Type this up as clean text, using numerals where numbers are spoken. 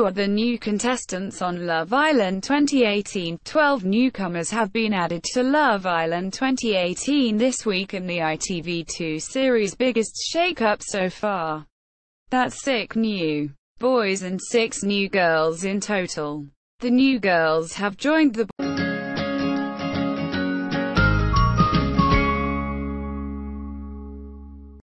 who are the new contestants on Love Island 2018. 12 newcomers have been added to Love Island 2018 this week in the ITV2 series' biggest shake-up so far. That's 6 new boys and 6 new girls in total. The new girls have joined the